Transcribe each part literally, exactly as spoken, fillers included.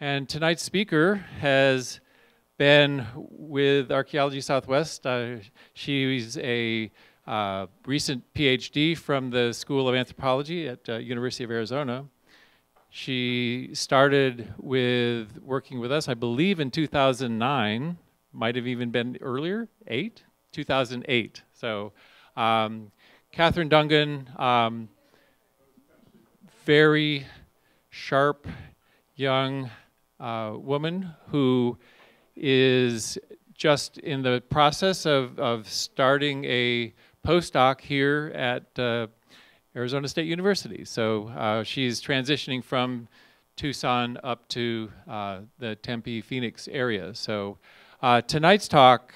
And tonight's speaker has been with Archaeology Southwest. Uh, she's a uh, recent PhD from the School of Anthropology at uh, University of Arizona. She started with working with us, I believe, in two thousand nine, might have even been earlier, eight? two thousand eight. So um, Katherine Dungan, um, very sharp, young uh, woman who is just in the process of, of starting a postdoc here at uh, Arizona State University. So uh, she's transitioning from Tucson up to uh, the Tempe, Phoenix area. So uh, tonight's talk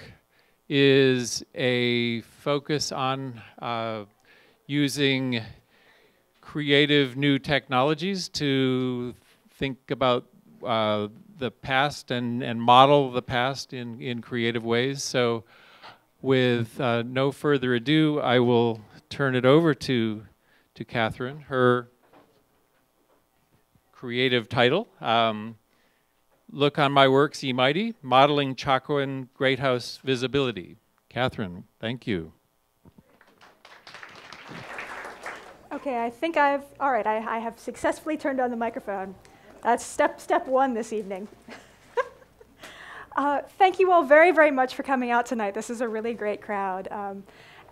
is a focus on uh, using creative new technologies to think about uh, the past and, and model the past in, in creative ways. So with uh, no further ado, I will turn it over to, to Catherine. Her creative title, um, Look on My Works, Ye Mighty, Modeling Chacoan Greathouse Visibility. Catherine, thank you. Okay, I think I've, all right, I, I have successfully turned on the microphone. That's step, step one this evening. uh, thank you all very, very much for coming out tonight. This is a really great crowd. Um,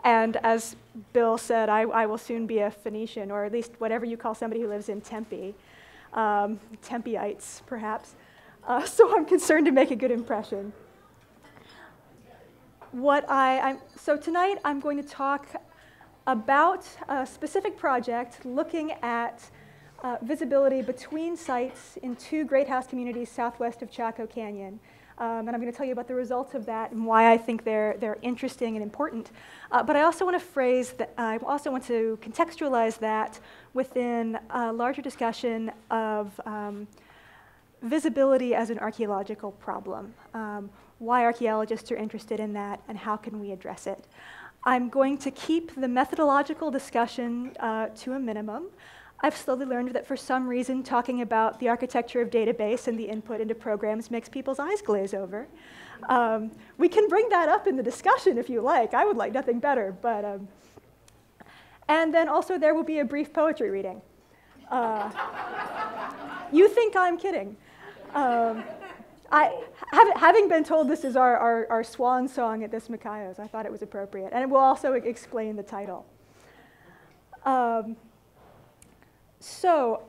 and as Bill said, I, I will soon be a Phoenician, or at least whatever you call somebody who lives in Tempe. Um, Tempeites, perhaps. Uh, so I'm concerned to make a good impression. What I, I'm, so tonight I'm going to talk about a specific project looking at Uh, visibility between sites in two greathouse communities southwest of Chaco Canyon. Um, and I'm going to tell you about the results of that and why I think they're, they're interesting and important. Uh, but I also want to phrase that, I also want to contextualize that within a larger discussion of um, visibility as an archaeological problem, um, why archaeologists are interested in that, and how can we address it. I'm going to keep the methodological discussion uh, to a minimum. I've slowly learned that for some reason talking about the architecture of database and the input into programs makes people's eyes glaze over. Um, we can bring that up in the discussion if you like. I would like nothing better. But um, and then also there will be a brief poetry reading. Uh, you think I'm kidding. Um, I, having been told this is our, our, our swan song at this Mikaios, I thought it was appropriate. And it will also explain the title. Um, So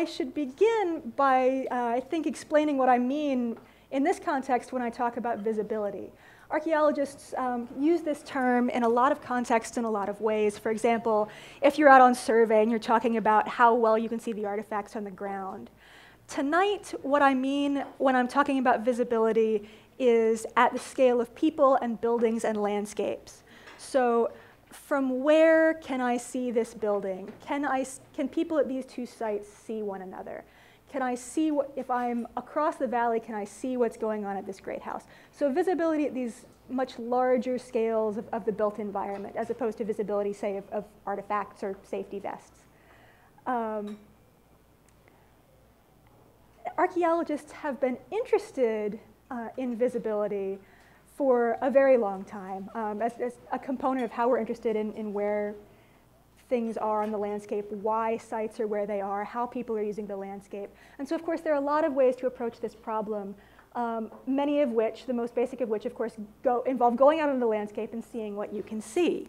I should begin by, uh, I think, explaining what I mean in this context when I talk about visibility. Archaeologists um, use this term in a lot of contexts in a lot of ways. For example, if you're out on survey and you're talking about how well you can see the artifacts on the ground. Tonight, what I mean when I'm talking about visibility is at the scale of people and buildings and landscapes. So, from where can I see this building? Can, I, can people at these two sites see one another? Can I see, what, if I'm across the valley, can I see what's going on at this great house? So visibility at these much larger scales of, of the built environment, as opposed to visibility, say, of, of artifacts or safety vests. Um, archaeologists have been interested uh, in visibility for a very long time, um, as, as a component of how we're interested in, in where things are on the landscape, why sites are where they are, how people are using the landscape. And so, of course, there are a lot of ways to approach this problem, um, many of which, the most basic of which, of course, go, involve going out on the landscape and seeing what you can see.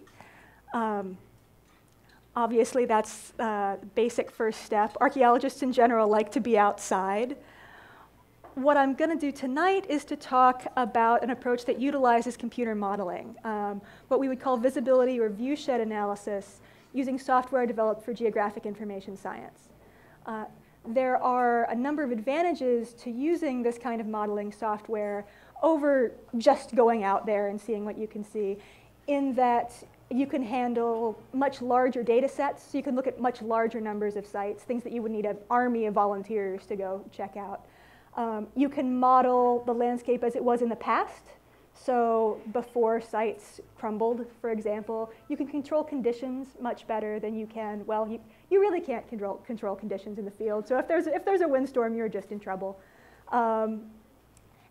Um, obviously, that's a uh, basic first step. Archaeologists in general like to be outside. What I'm going to do tonight is to talk about an approach that utilizes computer modeling, um, what we would call visibility or viewshed analysis, using software developed for geographic information science. Uh, there are a number of advantages to using this kind of modeling software over just going out there and seeing what you can see, in that you can handle much larger data sets, so you can look at much larger numbers of sites, things that you would need an army of volunteers to go check out. Um, you can model the landscape as it was in the past. So before sites crumbled, for example, you can control conditions much better than you can. Well, you, you really can't control, control conditions in the field. So if there's, if there's a windstorm, you're just in trouble. Um,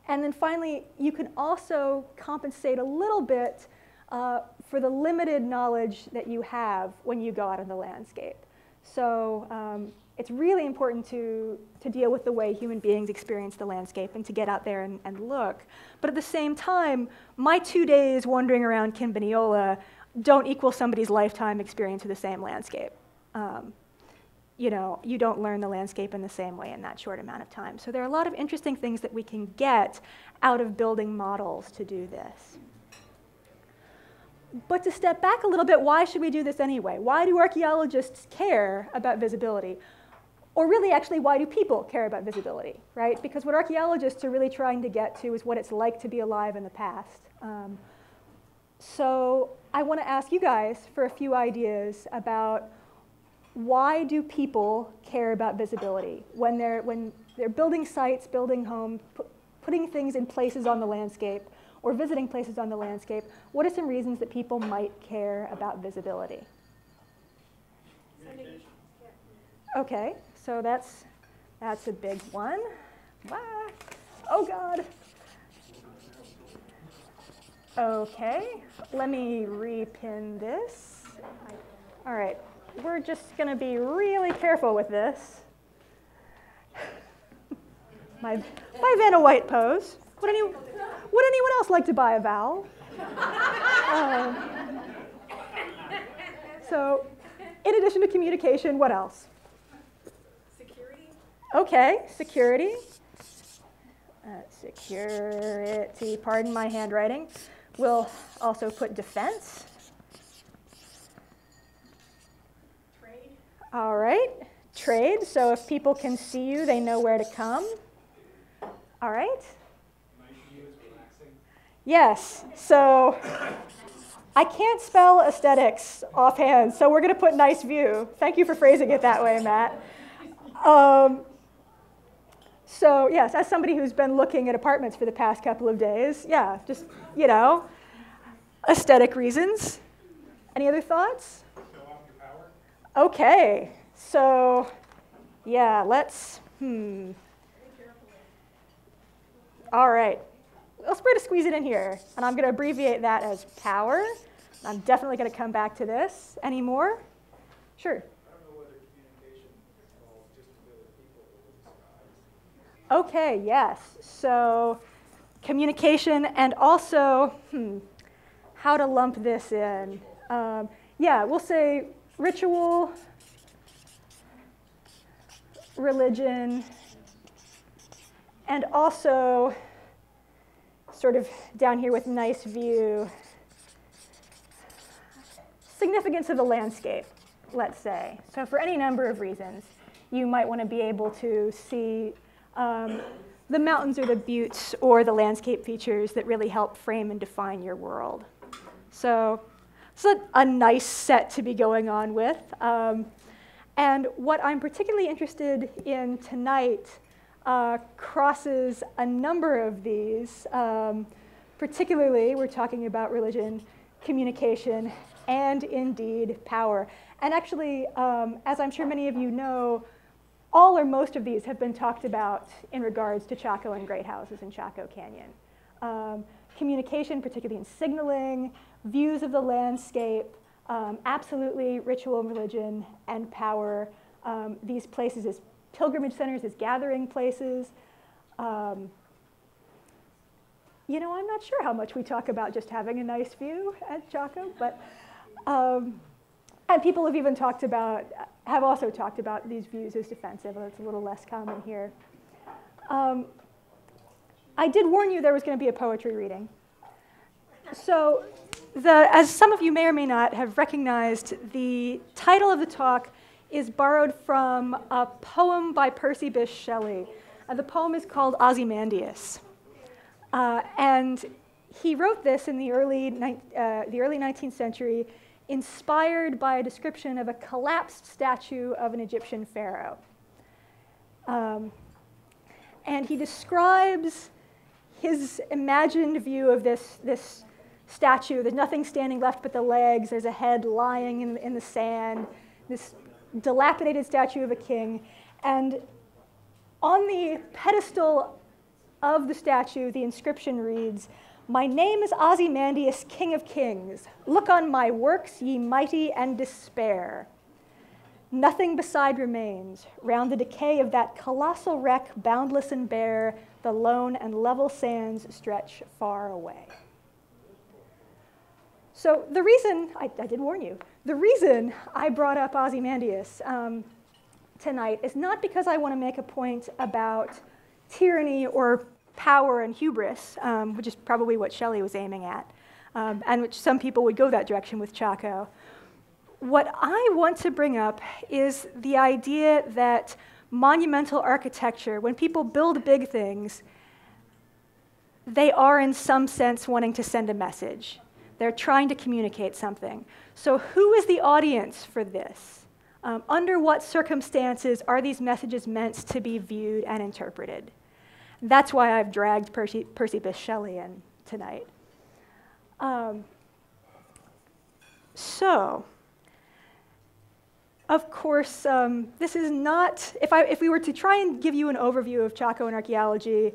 and then finally, you can also compensate a little bit uh, for the limited knowledge that you have when you go out in the landscape. So um, it's really important to, to deal with the way human beings experience the landscape and to get out there and, and look. But at the same time, my two days wandering around Kin Bineola don't equal somebody's lifetime experience of the same landscape. Um, you know, you don't learn the landscape in the same way in that short amount of time. So there are a lot of interesting things that we can get out of building models to do this. But to step back a little bit, why should we do this anyway? Why do archaeologists care about visibility? Or really, actually, why do people care about visibility, right? Because what archaeologists are really trying to get to is what it's like to be alive in the past. Um, so I want to ask you guys for a few ideas about why do people care about visibility when they're, when they're building sites, building homes, pu- putting things in places on the landscape, or visiting places on the landscape. What are some reasons that people might care about visibility? Okay, so that's that's a big one. Wow. Oh God. Okay, let me repin this. All right, we're just going to be really careful with this. my my Vanna White pose. Would anyone, would anyone else like to buy a vowel? um, so, in addition to communication, what else? Security. Okay, security. Uh, security, pardon my handwriting. We'll also put defense. Trade. All right, trade. So if people can see you, they know where to come. All right. Yes, so I can't spell aesthetics offhand, so we're going to put nice view. Thank you for phrasing it that way, Matt. Um, so yes, as somebody who's been looking at apartments for the past couple of days, yeah, just, you know, aesthetic reasons. Any other thoughts? Show off your power. Okay, so yeah, let's, hmm. All right. Let's try to squeeze it in here, and I'm going to abbreviate that as power. I'm definitely going to come back to this. Any more? Sure. I don't know whether communication is involved just with other people or with the skies. Okay, yes. So communication and also hmm, how to lump this in. Um, yeah, we'll say ritual, religion, and also sort of down here with nice view, significance of the landscape, let's say. So for any number of reasons, you might want to be able to see um, the mountains or the buttes or the landscape features that really help frame and define your world. So it's a, a nice set to be going on with. Um, and what I'm particularly interested in tonight Uh, crosses a number of these. Um, particularly, we're talking about religion, communication, and indeed power. And actually, um, as I'm sure many of you know, all or most of these have been talked about in regards to Chaco and great houses in Chaco Canyon. Um, communication, particularly in signaling, views of the landscape, um, absolutely ritual and religion, and power. Um, these places is pilgrimage centers as gathering places. Um, you know, I'm not sure how much we talk about just having a nice view at Chaco, but um, and people have even talked about, have also talked about these views as defensive, although it's a little less common here. Um, I did warn you there was going to be a poetry reading. So, the, as some of you may or may not have recognized, the title of the talk is borrowed from a poem by Percy Bysshe Shelley. Uh, the poem is called Ozymandias. Uh, and he wrote this in the early, uh, the early nineteenth century, inspired by a description of a collapsed statue of an Egyptian pharaoh. Um, and he describes his imagined view of this, this statue. There's nothing standing left but the legs. There's a head lying in, in the sand. This dilapidated statue of a king, and on the pedestal of the statue, the inscription reads, "My name is Ozymandias, King of Kings. Look on my works, ye mighty, and despair. Nothing beside remains. Round the decay of that colossal wreck, boundless and bare, the lone and level sands stretch far away." So the reason, I, I did warn you, the reason I brought up Ozymandias um, tonight is not because I want to make a point about tyranny or power and hubris, um, which is probably what Shelley was aiming at, um, and which some people would go that direction with Chaco. What I want to bring up is the idea that monumental architecture, when people build big things, they are in some sense wanting to send a message. They're trying to communicate something. So who is the audience for this? Um, under what circumstances are these messages meant to be viewed and interpreted? That's why I've dragged Percy, Percy Bysshe Shelley in tonight. Um, so, of course, um, this is not, if, I, if we were to try and give you an overview of Chaco and archaeology,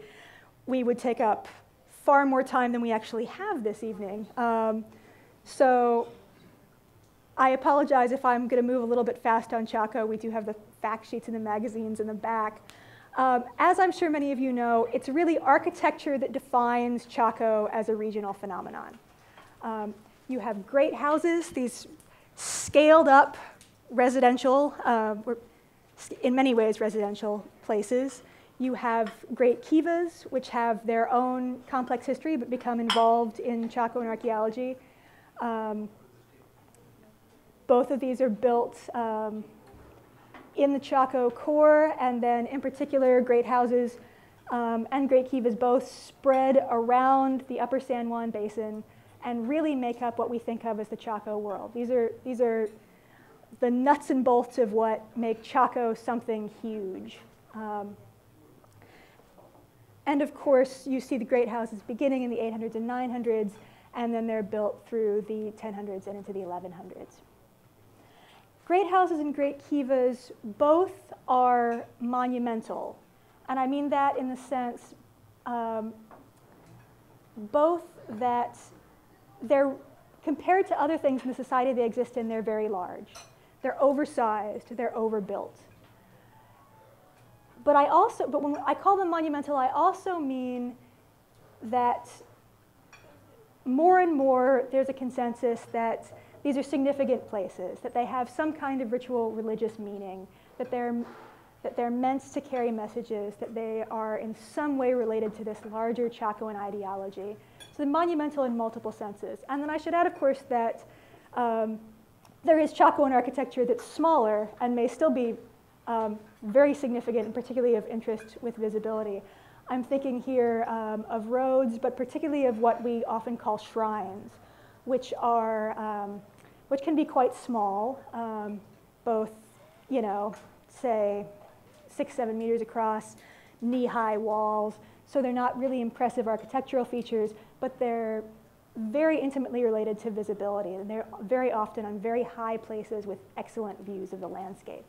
we would take up far more time than we actually have this evening. Um, so I apologize if I'm going to move a little bit fast on Chaco. We do have the fact sheets and the magazines in the back. Um, as I'm sure many of you know, it's really architecture that defines Chaco as a regional phenomenon. Um, you have great houses, these scaled up residential, uh, in many ways residential places. You have great kivas, which have their own complex history, but become involved in Chaco and archaeology. Um, both of these are built um, in the Chaco core, and then in particular, great houses um, and great kivas both spread around the upper San Juan Basin and really make up what we think of as the Chaco world. These are, these are the nuts and bolts of what make Chaco something huge. Um, And of course, you see the great houses beginning in the eight hundreds and nine hundreds, and then they're built through the ten hundreds and into the eleven hundreds. Great houses and great kivas both are monumental. And I mean that in the sense um, both that they're, compared to other things in the society they exist in, they're very large. They're oversized, they're overbuilt. But I also, but when I call them monumental, I also mean that more and more there's a consensus that these are significant places, that they have some kind of ritual religious meaning, that they're, that they're meant to carry messages, that they are in some way related to this larger Chacoan ideology. So they're monumental in multiple senses. And then I should add, of course, that um, there is Chacoan architecture that's smaller and may still be Um, very significant and particularly of interest with visibility. I'm thinking here um, of roads, but particularly of what we often call shrines, which are, um, which can be quite small, um, both, you know, say six, seven meters across, knee-high walls. So they're not really impressive architectural features, but they're very intimately related to visibility, and they're very often on very high places with excellent views of the landscape.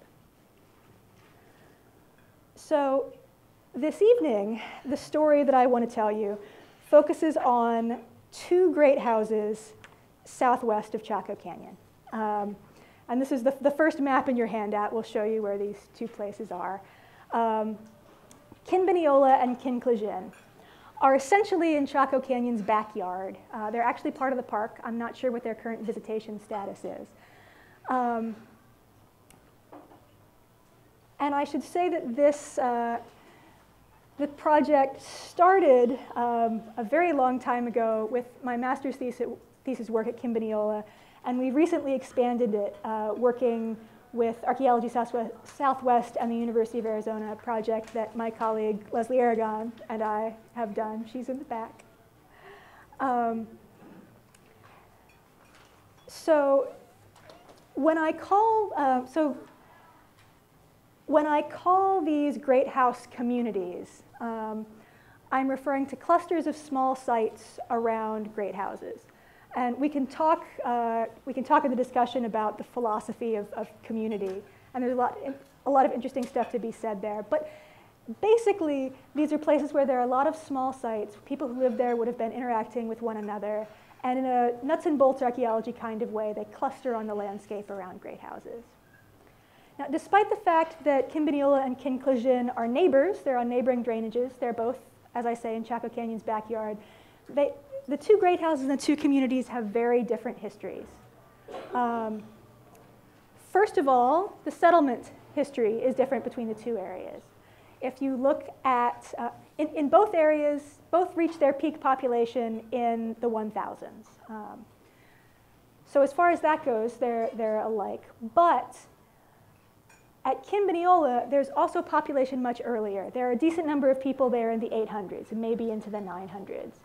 So this evening, the story that I want to tell you focuses on two great houses southwest of Chaco Canyon. Um, and this is the, the first map in your handout. We'll show you where these two places are. Um, Kin Bineola and Kin Klizhin are essentially in Chaco Canyon's backyard. Uh, they're actually part of the park. I'm not sure what their current visitation status is. Um, And I should say that this uh, the project started um, a very long time ago with my master's thesis, thesis work at Kin Bineola, and we recently expanded it, uh, working with Archaeology Southwest, Southwest and the University of Arizona project that my colleague Leslie Aragon and I have done. She's in the back. Um, so when I call, uh, so. When I call these great house communities, um, I'm referring to clusters of small sites around great houses. And we can talk, uh, we can talk in the discussion about the philosophy of, of community. And there's a lot, a lot of interesting stuff to be said there. But basically, these are places where there are a lot of small sites. People who lived there would have been interacting with one another. And in a nuts and bolts archaeology kind of way, they cluster on the landscape around great houses. Now, despite the fact that Kin Bineola and Kin Klizhin are neighbors, they're on neighboring drainages, they're both, as I say, in Chaco Canyon's backyard, they, the two great houses and the two communities have very different histories. Um, first of all, the settlement history is different between the two areas. If you look at, uh, in, in both areas, both reached their peak population in the one thousands. Um, so as far as that goes, they're, they're alike. But at Kin Bineola, there's also population much earlier. There are a decent number of people there in the eight hundreds and maybe into the nine hundreds.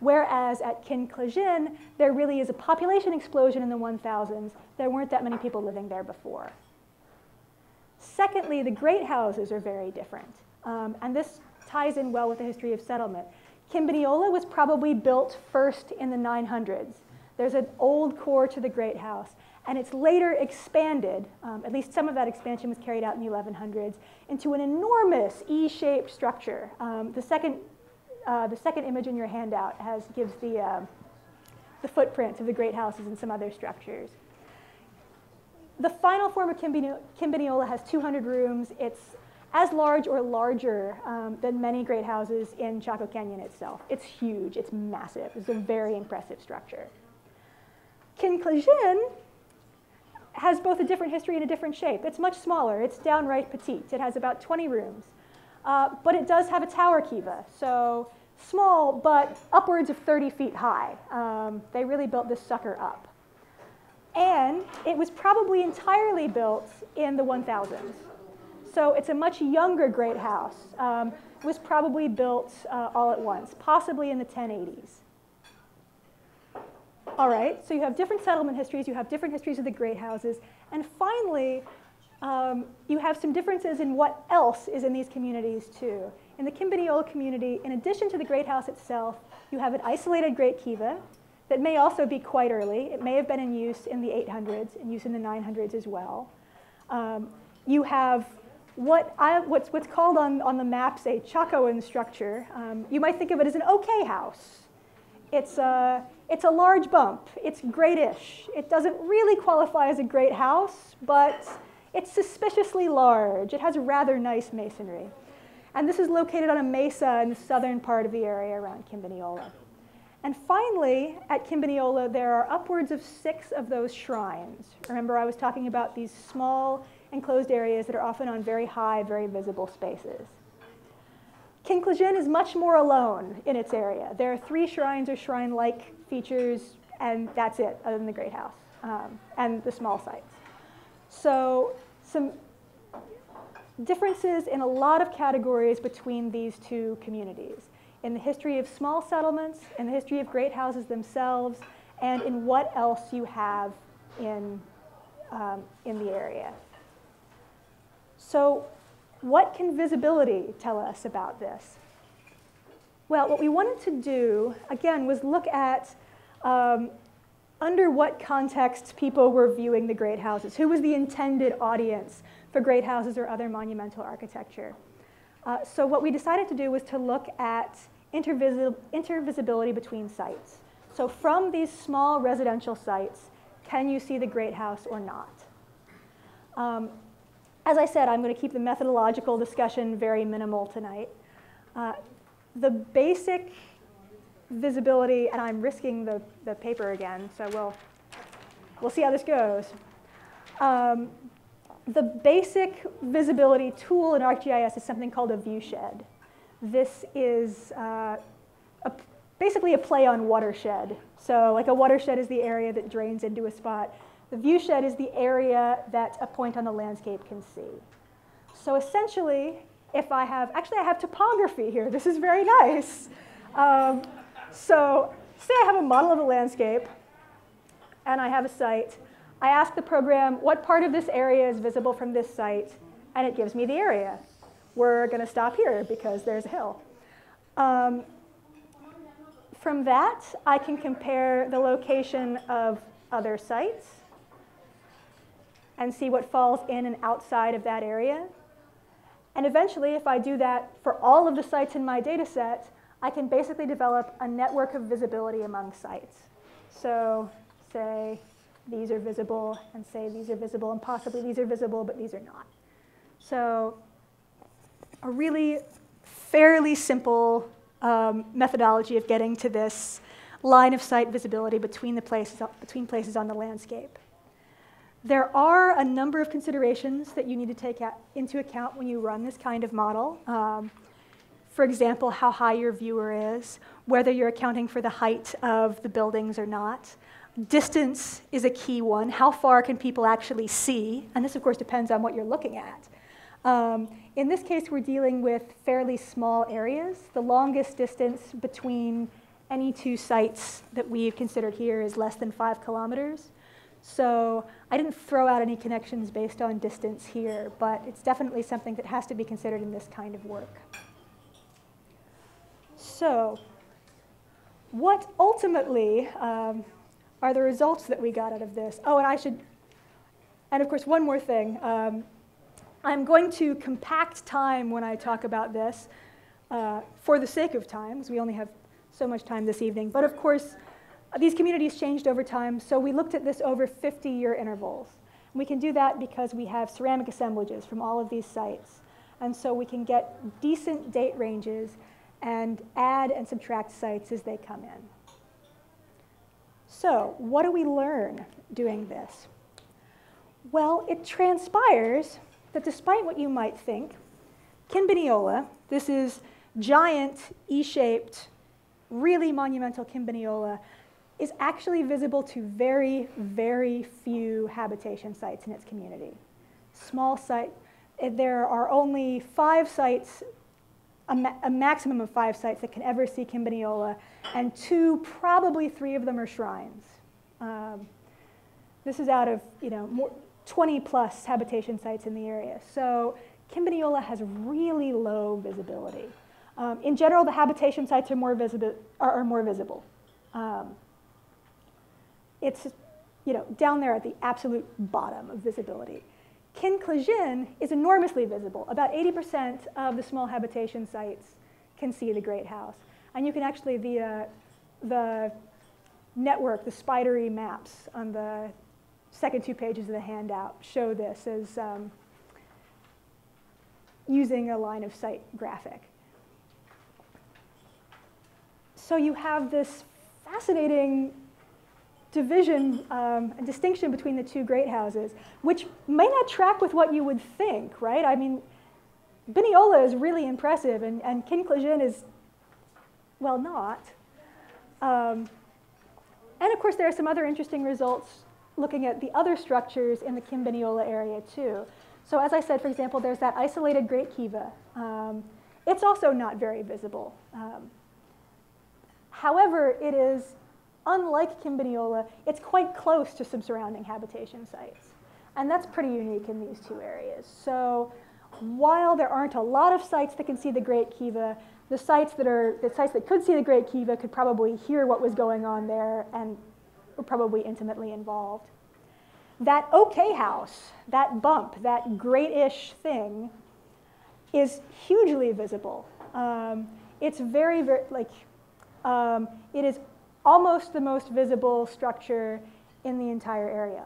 Whereas at Kin Klizhin, there really is a population explosion in the one thousands. There weren't that many people living there before. Secondly, the great houses are very different. Um, and this ties in well with the history of settlement. Kin Bineola was probably built first in the nine hundreds. There's an old core to the great house. And it's later expanded, um, at least some of that expansion was carried out in the eleven hundreds, into an enormous E-shaped structure. Um, the, second, uh, the second image in your handout has, gives the, uh, the footprints of the great houses and some other structures. The final form of Kin Bineola has two hundred rooms. It's as large or larger um, than many great houses in Chaco Canyon itself. It's huge. It's massive. It's a very impressive structure. Kin Klizhin has both a different history and a different shape. It's much smaller. It's downright petite. It has about twenty rooms. Uh, but it does have a tower kiva, so small but upwards of thirty feet high. Um, they really built this sucker up. And it was probably entirely built in the one thousands. So it's a much younger great house. Um, it was probably built uh, all at once, possibly in the ten eighties. All right, so you have different settlement histories, you have different histories of the great houses, and finally, um, you have some differences in what else is in these communities too. In the Kin Bineola community, in addition to the great house itself, you have an isolated great kiva that may also be quite early. It may have been in use in the eight hundreds, in use in the nine hundreds as well. Um, you have what I, what's, what's called on, on the maps a Chacoan structure. Um, you might think of it as an okay house. It's a, it's a large bump. It's greatish. It doesn't really qualify as a great house, but it's suspiciously large. It has rather nice masonry. And this is located on a mesa in the southern part of the area around Kin Bineola. And finally, at Kin Bineola, there are upwards of six of those shrines. Remember, I was talking about these small enclosed areas that are often on very high, very visible spaces. Kin Klizhin is much more alone in its area. There are three shrines or shrine-like features, and that's it, other than the great house um, and the small sites. So some differences in a lot of categories between these two communities. In the history of small settlements, in the history of great houses themselves, and in what else you have in, um, in the area. So what can visibility tell us about this? Well, what we wanted to do, again, was look at um, under what contexts people were viewing the great houses. Who was the intended audience for great houses or other monumental architecture? Uh, so what we decided to do was to look at intervis intervisibility between sites. So from these small residential sites, can you see the great house or not? Um, as I said, I'm going to keep the methodological discussion very minimal tonight. Uh, the basic visibility, and I'm risking the, the paper again, so we'll, we'll see how this goes. Um, The basic visibility tool in ArcGIS is something called a viewshed. This is uh, a, basically a play on watershed. So like a watershed is the area that drains into a spot. The viewshed is the area that a point on the landscape can see. So essentially, if I have, actually I have topography here. This is very nice. Um, so say I have a model of a landscape and I have a site. I ask the program, what part of this area is visible from this site? And it gives me the area. We're going to stop here because there's a hill. Um, from that, I can compare the location of other sites and see what falls in and outside of that area. And eventually, if I do that for all of the sites in my data set, I can basically develop a network of visibility among sites. So say these are visible, and say these are visible, and possibly these are visible, but these are not. So a really fairly simple um, methodology of getting to this line of sight visibility between, the places, between places on the landscape. There are a number of considerations that you need to take into account when you run this kind of model. Um, for example, how high your viewer is, whether you're accounting for the height of the buildings or not. Distance is a key one. How far can people actually see? And this, of course, depends on what you're looking at. Um, in this case, we're dealing with fairly small areas. The longest distance between any two sites that we've considered here is less than five kilometers. So I didn't throw out any connections based on distance here, but it's definitely something that has to be considered in this kind of work. So what ultimately um, are the results that we got out of this? Oh, and I should, and of course, one more thing. Um, I'm going to compact time when I talk about this uh, for the sake of time, because we only have so much time this evening. But of course, these communities changed over time, so we looked at this over fifty-year intervals. And we can do that because we have ceramic assemblages from all of these sites. And so we can get decent date ranges and add and subtract sites as they come in. So what do we learn doing this? Well, it transpires that despite what you might think, Kin Bineola, this is giant, E-shaped, really monumental Kin Bineola, is actually visible to very, very few habitation sites in its community. Small site, there are only five sites, a, ma a maximum of five sites that can ever see Kin Bineola, and two, probably three of them are shrines. Um, this is out of you know more, twenty plus habitation sites in the area. So Kin Bineola has really low visibility. Um, in general, the habitation sites are more, visibi are, are more visible. Um, It's you know, down there at the absolute bottom of visibility. Kin Klizhin is enormously visible. About eighty percent of the small habitation sites can see the Great House. And you can actually, the, uh, the network, the spidery maps on the second two pages of the handout show this as um, using a line of sight graphic. So you have this fascinating division, um, a distinction between the two great houses, which may not track with what you would think, right? I mean, Bineola is really impressive, and, and Kin Klizhin is, well, not. Um, and of course, there are some other interesting results looking at the other structures in the Kin Bineola area, too. So as I said, for example, there's that isolated Great Kiva. Um, it's also not very visible. Um, however, it is, unlike Kin Bineola, it's quite close to some surrounding habitation sites. And that's pretty unique in these two areas. So while there aren't a lot of sites that can see the Great Kiva, the sites that, are, the sites that could see the Great Kiva could probably hear what was going on there and were probably intimately involved. That OK house, that bump, that great-ish thing, is hugely visible. Um, it's very, very, like, um, it is almost the most visible structure in the entire area.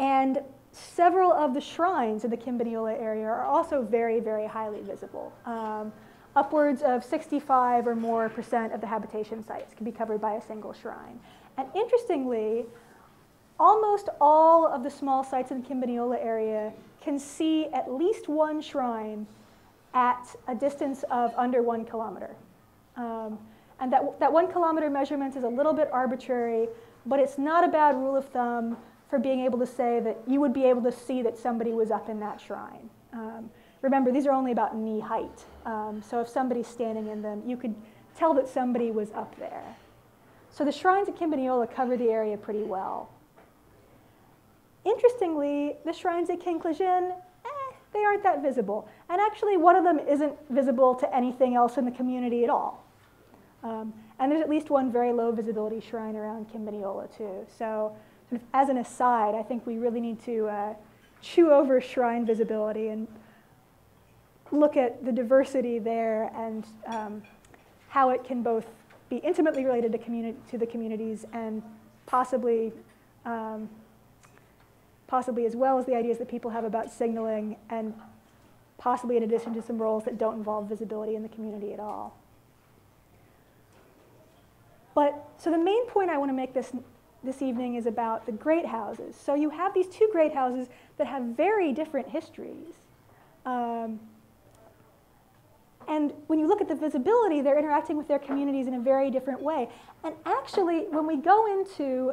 And several of the shrines in the Kin Bineola area are also very, very highly visible. Um, upwards of sixty-five or more percent of the habitation sites can be covered by a single shrine. And interestingly, almost all of the small sites in the Kin Bineola area can see at least one shrine at a distance of under one kilometer. Um, And that, that one kilometer measurement is a little bit arbitrary, but it's not a bad rule of thumb for being able to say that you would be able to see that somebody was up in that shrine. Um, remember, these are only about knee height. Um, so if somebody's standing in them, you could tell that somebody was up there. So the shrines at Kin Bineola cover the area pretty well. Interestingly, the shrines at Kin Klizhin, eh, they aren't that visible. And actually, one of them isn't visible to anything else in the community at all. Um, and there's at least one very low visibility shrine around Kin Bineola, too. So sort of as an aside, I think we really need to uh, chew over shrine visibility and look at the diversity there and um, how it can both be intimately related to, communi to the communities and possibly, um, possibly as well as the ideas that people have about signaling, and possibly in addition to some roles that don't involve visibility in the community at all. But, so the main point I want to make this, this evening is about the great houses. So you have these two great houses that have very different histories. Um, and when you look at the visibility, they're interacting with their communities in a very different way. And actually, when we go into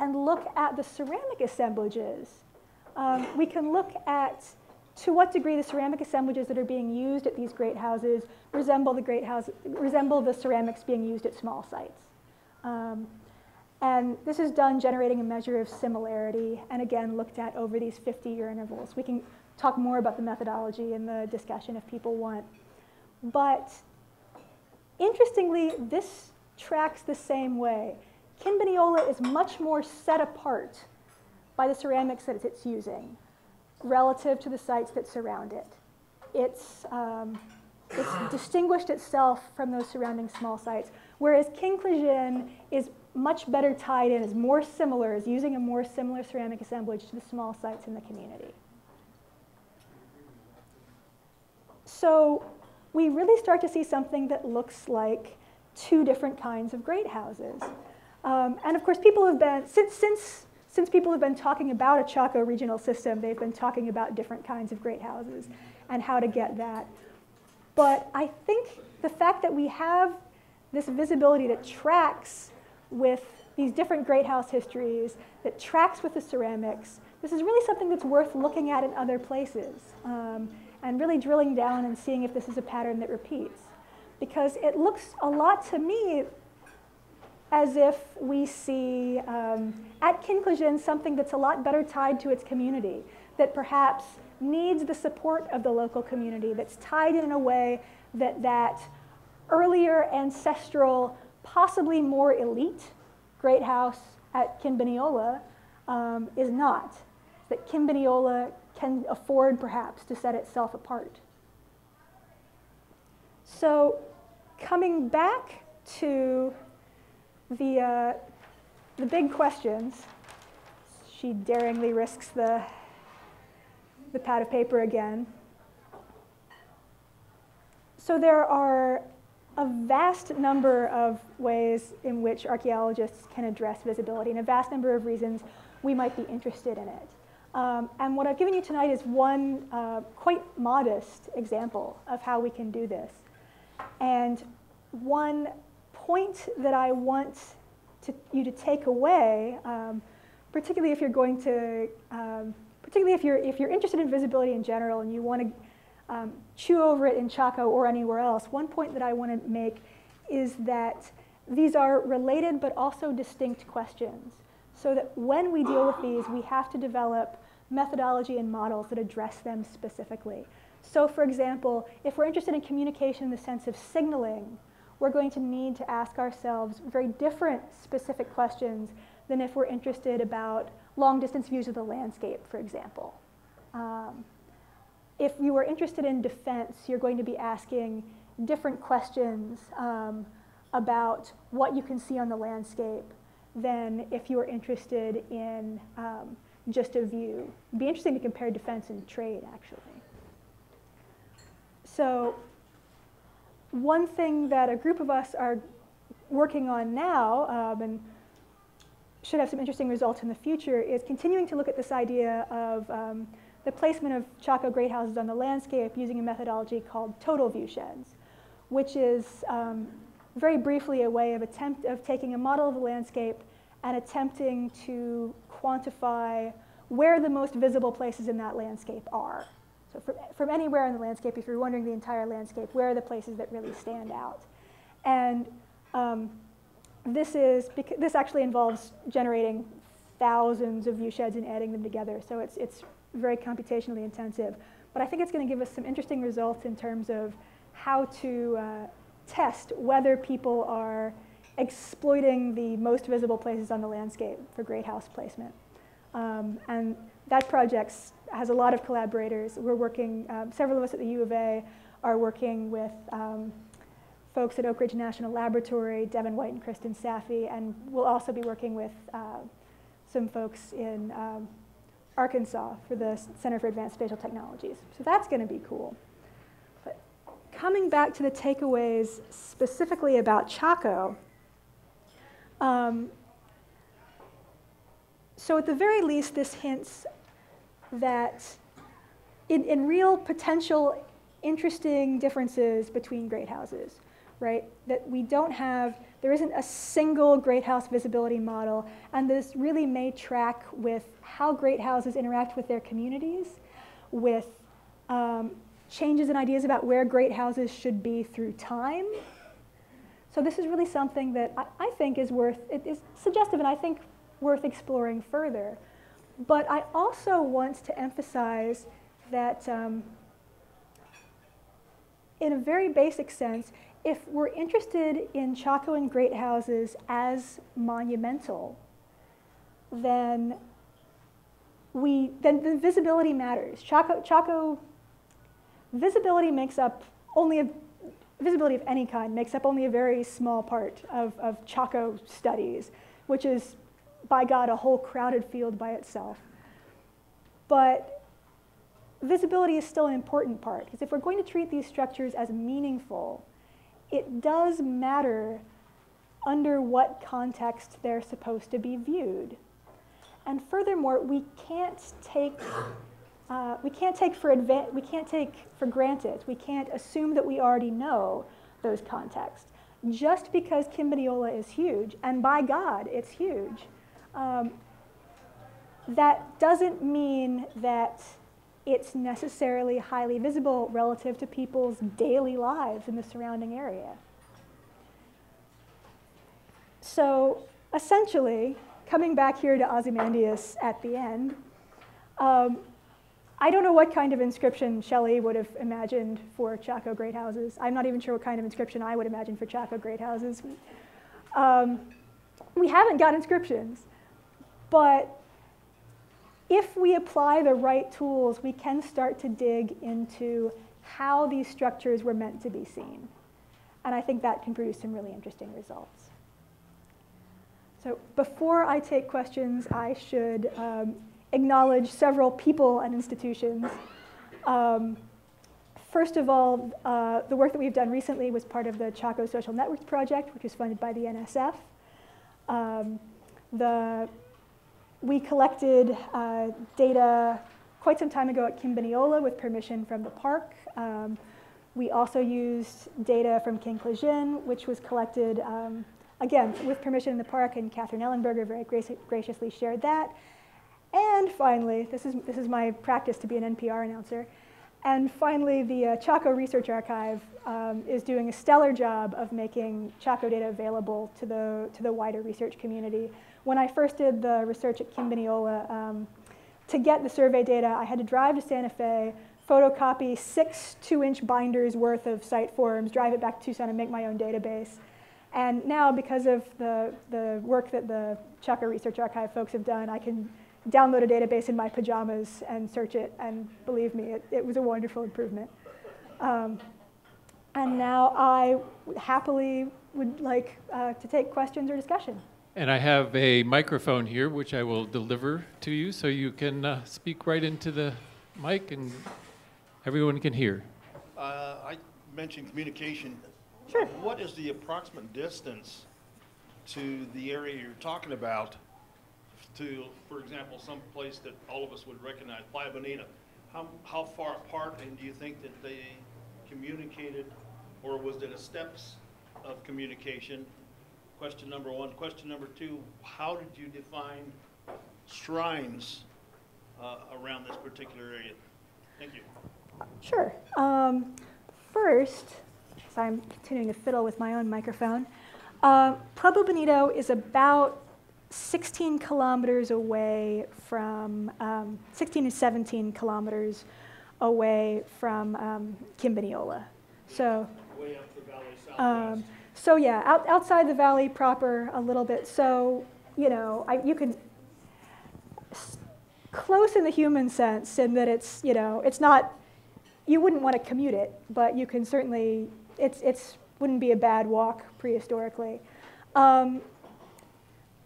and look at the ceramic assemblages, um, we can look at to what degree the ceramic assemblages that are being used at these great houses resemble the great house, resemble the ceramics being used at small sites. Um, and this is done generating a measure of similarity, and again looked at over these fifty-year intervals. We can talk more about the methodology in the discussion if people want. But interestingly, this tracks the same way. Kin Bineola is much more set apart by the ceramics that it's using relative to the sites that surround it. It's, um, it's distinguished itself from those surrounding small sites, whereas Kin Klizhin is much better tied in, is more similar, is using a more similar ceramic assemblage to the small sites in the community. So we really start to see something that looks like two different kinds of great houses. Um, and of course, people have been, since, since Since people have been talking about a Chaco regional system, they've been talking about different kinds of great houses and how to get that. But I think the fact that we have this visibility that tracks with these different great house histories, that tracks with the ceramics, this is really something that's worth looking at in other places um, and really drilling down and seeing if this is a pattern that repeats. Because it looks a lot to me as if we see um, at Kin Klizhin something that's a lot better tied to its community, that perhaps needs the support of the local community, that's tied in a way that that earlier ancestral, possibly more elite great house at Kin Bineola um, is not. That Kin Bineola can afford perhaps to set itself apart. So coming back to The, uh, the big questions, she daringly risks the, the pad of paper again. So there are a vast number of ways in which archaeologists can address visibility, and a vast number of reasons we might be interested in it. Um, and what I've given you tonight is one uh, quite modest example of how we can do this. And one point that I want to, you to take away, um, particularly if you're going to, um, particularly if you're if you're interested in visibility in general and you want to um, chew over it in Chaco or anywhere else, one point that I want to make is that these are related but also distinct questions. So that when we deal with these, we have to develop methodology and models that address them specifically. So, for example, if we're interested in communication in the sense of signaling, we're going to need to ask ourselves very different specific questions than if we're interested about long-distance views of the landscape, for example. Um, if you were interested in defense, you're going to be asking different questions um, about what you can see on the landscape than if you were interested in um, just a view. It'd be interesting to compare defense and trade, actually. So, one thing that a group of us are working on now um, and should have some interesting results in the future is continuing to look at this idea of um, the placement of Chaco great houses on the landscape using a methodology called total viewsheds, which is um, very briefly a way of attempt of taking a model of the landscape and attempting to quantify where the most visible places in that landscape are. So from, from anywhere in the landscape, if you're wondering the entire landscape, where are the places that really stand out? And um, this is this actually involves generating thousands of viewsheds and adding them together. So it's it's very computationally intensive, but I think it's going to give us some interesting results in terms of how to uh, test whether people are exploiting the most visible places on the landscape for great house placement. Um, and that project has a lot of collaborators. We're working, um, several of us at the U of A are working with um, folks at Oak Ridge National Laboratory, Devin White and Kristen Safi, and we'll also be working with uh, some folks in um, Arkansas for the Center for Advanced Spatial Technologies. So that's going to be cool. But coming back to the takeaways specifically about Chaco, um, so at the very least, this hints that in, in real potential interesting differences between great houses, right? That we don't have, there isn't a single great house visibility model, and this really may track with how great houses interact with their communities, with um, changes in ideas about where great houses should be through time. So this is really something that I, I think is worth, it is suggestive and I think worth exploring further. But I also want to emphasize that um, in a very basic sense, if we're interested in Chacoan great houses as monumental, then we then the visibility matters. Chaco, Chaco visibility makes up only a visibility of any kind makes up only a very small part of, of Chaco studies, which is by God a whole crowded field by itself. But visibility is still an important part, because if we're going to treat these structures as meaningful, it does matter under what context they're supposed to be viewed. And furthermore, we can't take uh, we can't take for adva- we can't take for granted. We can't assume that we already know those contexts. Just because Kin Bineola is huge, and by God, it's huge, um, that doesn't mean that it's necessarily highly visible relative to people's daily lives in the surrounding area. So essentially, coming back here to Ozymandias at the end, um, I don't know what kind of inscription Shelley would have imagined for Chaco great houses. I'm not even sure what kind of inscription I would imagine for Chaco great houses. Um, we haven't got inscriptions, but if we apply the right tools, we can start to dig into how these structures were meant to be seen. And I think that can produce some really interesting results. So before I take questions, I should um, acknowledge several people and institutions. Um, first of all, uh, the work that we've done recently was part of the Chaco Social Networks Project, which was funded by the N S F. Um, the We collected uh, data quite some time ago at Kin Bineola with permission from the park. Um, we also used data from Kin Klizhin, which was collected, um, again, with permission in the park, and Katherine Ellenberger very graci graciously shared that. And finally, this is, this is my practice to be an N P R announcer, and finally, the uh, Chaco Research Archive um, is doing a stellar job of making Chaco data available to the, to the wider research community. When I first did the research at Kin Bineola, um, to get the survey data, I had to drive to Santa Fe, photocopy six two-inch binders worth of site forms, drive it back to Tucson, and make my own database. And now, because of the, the work that the Chaco Research Archive folks have done, I can download a database in my pajamas and search it. And believe me, it, it was a wonderful improvement. Um, and now I happily would like uh, to take questions or discussion. And I have a microphone here, which I will deliver to you, so you can uh, speak right into the mic and everyone can hear. Uh, I mentioned communication. Sure. What is the approximate distance to the area you're talking about to, for example, some place that all of us would recognize, Playa Bonita? How, how far apart, and do you think that they communicated, or was it a steps of communication? Question number one. Question number two, how did you define shrines uh, around this particular area? Thank you. Sure. Um, first, so I'm continuing to fiddle with my own microphone, uh, Pueblo Bonito is about sixteen kilometers away from, um, sixteen to seventeen kilometers away from um, Kin Bineola. So, way up the valley southwest. Um, So yeah, out, outside the valley proper a little bit. So, you know, I, you can close in the human sense in that it's, you know, it's not, you wouldn't want to commute it, but you can certainly, it's, it's wouldn't be a bad walk prehistorically. Um,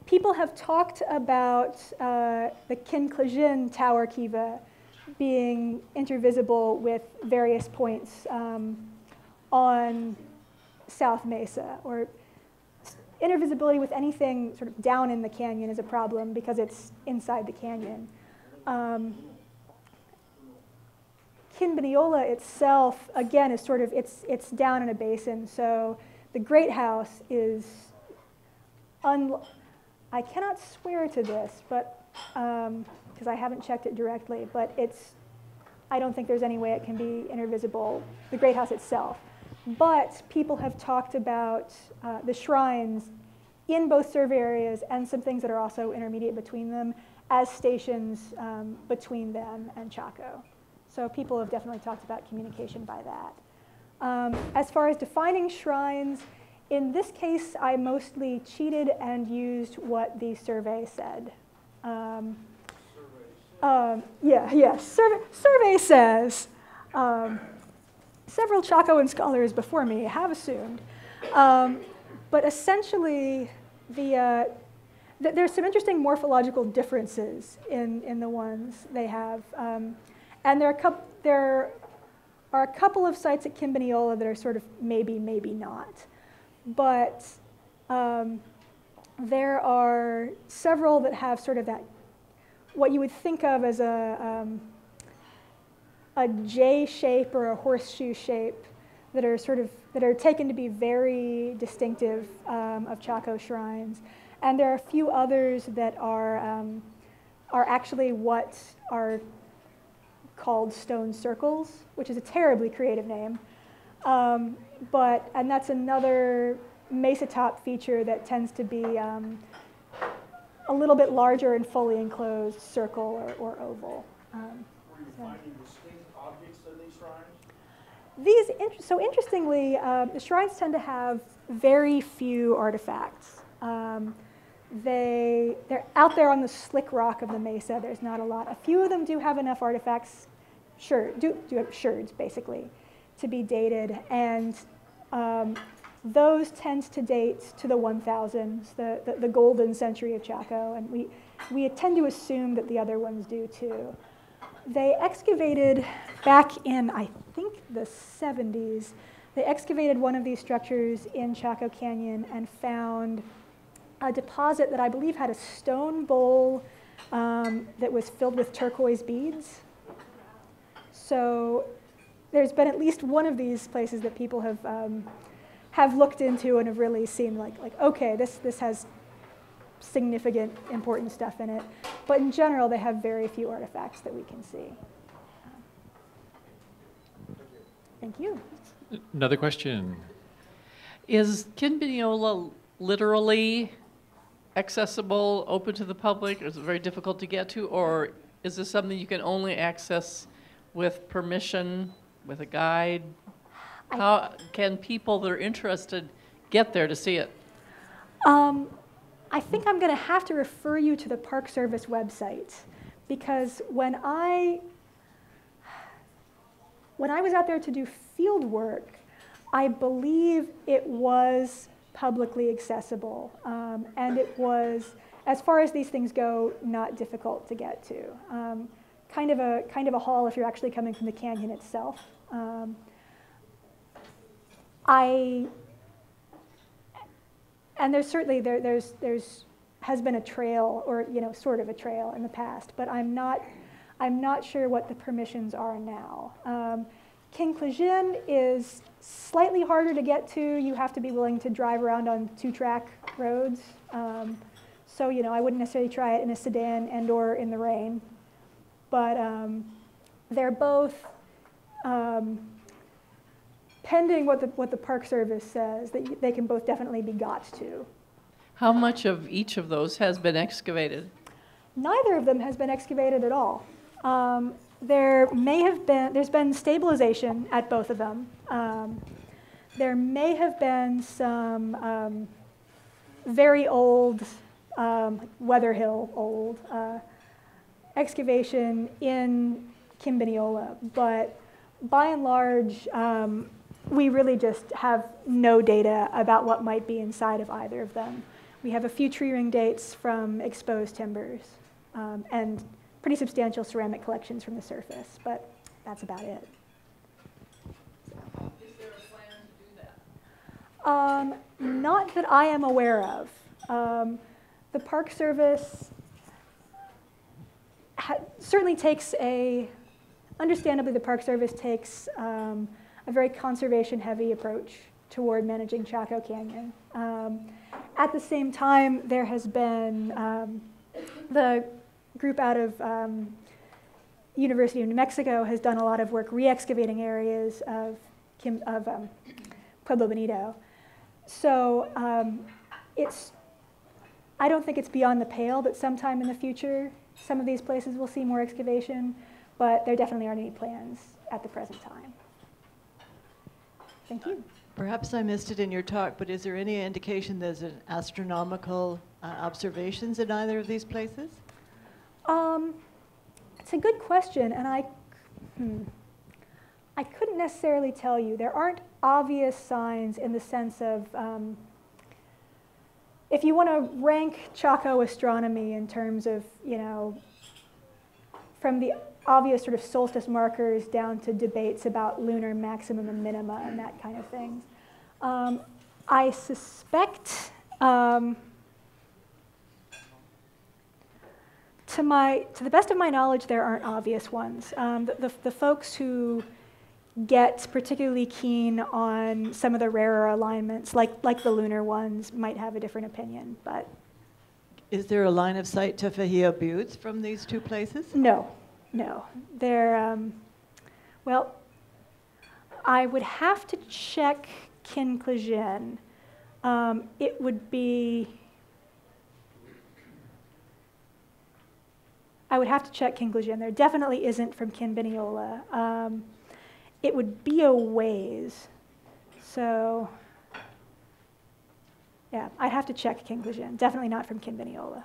people have talked about uh, the Kin Klizhin Tower Kiva being intervisible with various points um, on South Mesa, or intervisibility with anything sort of down in the canyon is a problem because it's inside the canyon. Um, Kin Bineola itself, again, is sort of, it's, it's down in a basin, so the Great House is, un I cannot swear to this, but, um, because I haven't checked it directly, but it's, I don't think there's any way it can be intervisible, the Great House itself. But people have talked about uh, the shrines in both survey areas and some things that are also intermediate between them as stations um, between them and Chaco. So people have definitely talked about communication by that. Um, as far as defining shrines, in this case, I mostly cheated and used what the survey said. Um, um, yeah, yeah, survey, survey says. Um, Several Chacoan scholars before me have assumed. Um, but essentially, the, uh, th there's some interesting morphological differences in, in the ones they have. Um, and there are, there are a couple of sites at Kin Bineola that are sort of maybe, maybe not. But um, there are several that have sort of that, what you would think of as a, um, a J shape or a horseshoe shape that are sort of, that are taken to be very distinctive um, of Chaco shrines. And there are a few others that are, um, are actually what are called stone circles, which is a terribly creative name. Um, but, and that's another mesotop feature that tends to be um, a little bit larger and fully enclosed circle or, or oval. Um, so. These, so interestingly, uh, the shrines tend to have very few artifacts. Um, they, they're out there on the slick rock of the mesa. There's not a lot. A few of them do have enough artifacts, sure, do, do have sherds, basically, to be dated. And um, those tend to date to the one thousands, the, the, the golden century of Chaco. And we, we tend to assume that the other ones do, too. They excavated back in, I think, the seventies. They excavated one of these structures in Chaco Canyon and found a deposit that I believe had a stone bowl um, that was filled with turquoise beads. So there's been at least one of these places that people have um, have looked into and have really seen like, like okay, this, this has significant, important stuff in it. But in general, they have very few artifacts that we can see. Thank you. Another question. Is Kin Bineola literally accessible, open to the public, or is it very difficult to get to, or is this something you can only access with permission, with a guide? How can people that are interested get there to see it? Um, I think I'm going to have to refer you to the Park Service website, because when I, when I was out there to do field work, I believe it was publicly accessible. Um, and it was, as far as these things go, not difficult to get to. Um, kind, of a, kind of a haul if you're actually coming from the canyon itself. Um, I... And there's certainly, there, there's, there's, has been a trail, or, you know, sort of a trail in the past, but I'm not, I'm not sure what the permissions are now. Um, Kin Klizhin is slightly harder to get to. You have to be willing to drive around on two-track roads. Um, so, you know, I wouldn't necessarily try it in a sedan and or in the rain. But um, they're both, um, pending what the, what the Park Service says, that they can both definitely be got to. How much of each of those has been excavated? Neither of them has been excavated at all. Um, there may have been, there's been stabilization at both of them. Um, there may have been some um, very old, um, Weatherhill old, uh, excavation in Kin Bineola, but by and large, um, we really just have no data about what might be inside of either of them. We have a few tree ring dates from exposed timbers um, and pretty substantial ceramic collections from the surface, but that's about it. So. Is there a plan to do that? Um, not that I am aware of. Um, the Park Service ha certainly takes a, understandably the Park Service takes um, a very conservation-heavy approach toward managing Chaco Canyon. Um, at the same time, there has been um, the group out of um, University of New Mexico has done a lot of work re-excavating areas of, Kim, of um, Pueblo Bonito. So um, it's, I don't think it's beyond the pale that sometime in the future, some of these places will see more excavation, but there definitely aren't any plans at the present time. Thank you. Perhaps I missed it in your talk, but is there any indication there's an astronomical uh, observations in either of these places? Um, it's a good question, and I, hmm, I couldn't necessarily tell you. There aren't obvious signs in the sense of, um, if you want to rank Chaco astronomy in terms of, you know, from the obvious sort of solstice markers down to debates about lunar maximum and minima and that kind of thing. Um, I suspect, um, to, my, to the best of my knowledge, there aren't obvious ones. Um, the, the, the folks who get particularly keen on some of the rarer alignments, like, like the lunar ones, might have a different opinion, but. Is there a line of sight to Fajada Butte from these two places? No. No, they're, um, well, I would have to check Kin Klizhin. Um, it would be, I would have to check Kin Klizhin. There definitely isn't from Kin Bineola. Um, it would be a ways. So, yeah, I'd have to check Kin Klizhin. Definitely not from Kin Bineola.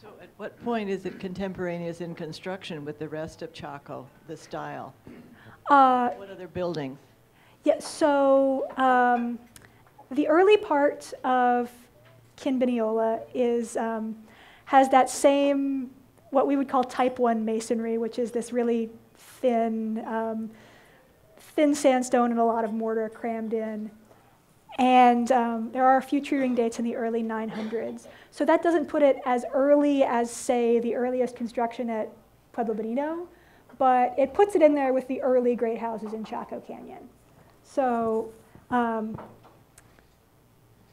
So at what point is it contemporaneous in construction with the rest of Chaco, the style? Uh, what other buildings? Yeah, so um, the early part of Kin Bineola is, um, has that same, what we would call type one masonry, which is this really thin, um, thin sandstone and a lot of mortar crammed in. And um, there are a few tree ring dates in the early nine hundreds. So that doesn't put it as early as, say, the earliest construction at Pueblo Bonito, but it puts it in there with the early great houses in Chaco Canyon. So, um,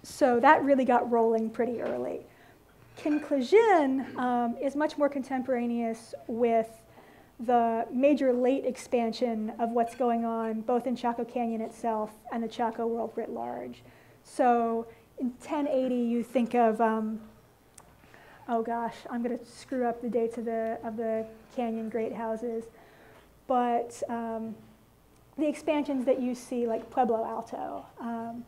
so that really got rolling pretty early. Kin Klizhin um, is much more contemporaneous with the major late expansion of what's going on both in Chaco Canyon itself and the Chaco world writ large. So in ten eighty, you think of, um, oh gosh, I'm going to screw up the dates of the, of the canyon great houses, but um, the expansions that you see, like Pueblo Alto, um,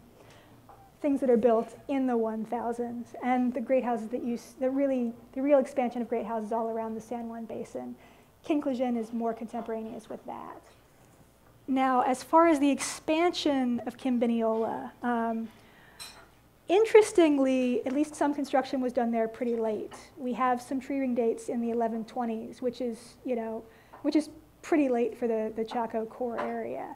things that are built in the one thousands, and the great houses that you, the, really, the real expansion of great houses all around the San Juan Basin. Kin Klizhin is more contemporaneous with that. Now, as far as the expansion of Kin Bineola, um, interestingly, at least some construction was done there pretty late. We have some tree ring dates in the eleven twenties, which is, you know, which is pretty late for the, the Chaco core area.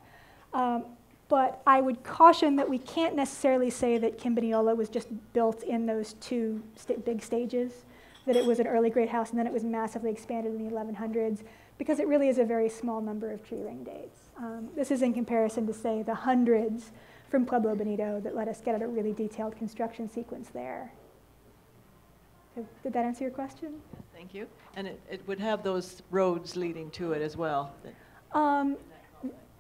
Um, but I would caution that we can't necessarily say that Kin Bineola was just built in those two st- big stages, that it was an early great house and then it was massively expanded in the eleven hundreds, because it really is a very small number of tree ring dates. Um, this is in comparison to, say, the hundreds from Pueblo Bonito that let us get at a really detailed construction sequence there. So, did that answer your question? Yes, thank you. And it, it would have those roads leading to it as well. Um,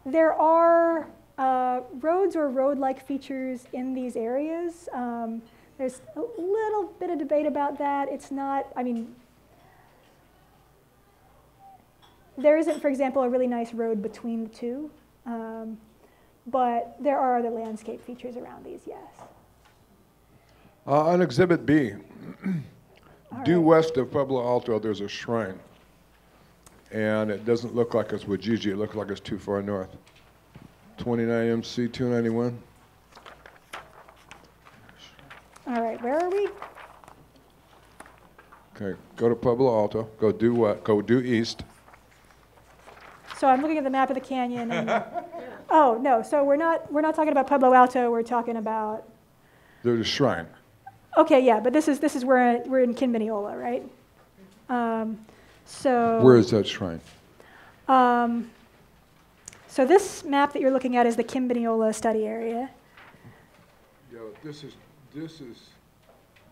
there are uh, roads or road-like features in these areas. Um, There's a little bit of debate about that. It's not, I mean, there isn't, for example, a really nice road between the two, um, but there are other landscape features around these, yes. Uh, on Exhibit B, All due right. west of Pueblo Alto, there's a shrine. And it doesn't look like it's Wajiji. It looks like it's too far north. twenty-nine M C two ninety-one. All right, where are we? Okay, go to Pueblo Alto. Go due what? Go due east. So I'm looking at the map of the canyon. And, oh no, so we're not we're not talking about Pueblo Alto. We're talking about. There's a shrine. Okay, yeah, but this is this is where we're in Kin Bineola, right? Um, so. Where is that shrine? Um, so this map that you're looking at is the Kin Bineola study area. Yeah, this is this is.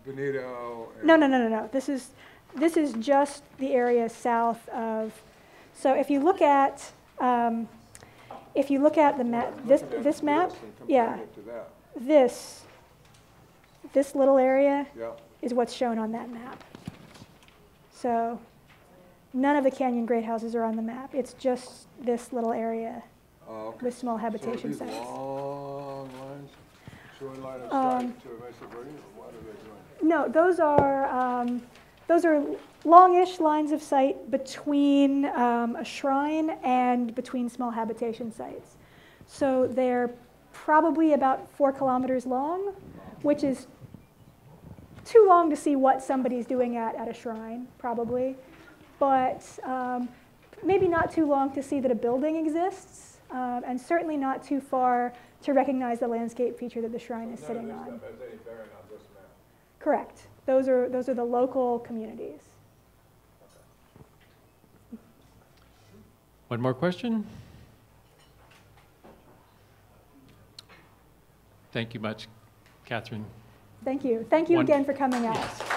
Bonito. No, no, no, no, no. This is, this is just the area south of. So if you look at, um, if you look at the map, this this map, yeah, this, this little area yeah. is what's shown on that map. So, none of the canyon great houses are on the map. It's just this little area oh, okay. with small habitation so are these sites. Long lines? Showing line of sight to invasive birdies? What are they doing? No, those are um, those are longish lines of sight between um, a shrine and between small habitation sites. So they're probably about four kilometers long, which is too long to see what somebody's doing at at a shrine, probably, but um, maybe not too long to see that a building exists, uh, and certainly not too far to recognize the landscape feature that the shrine so is sitting on. Stuff, Correct. Those are those are the local communities. One more question. Thank you much, Catherine. Thank you. Thank you One. again for coming out. Yes.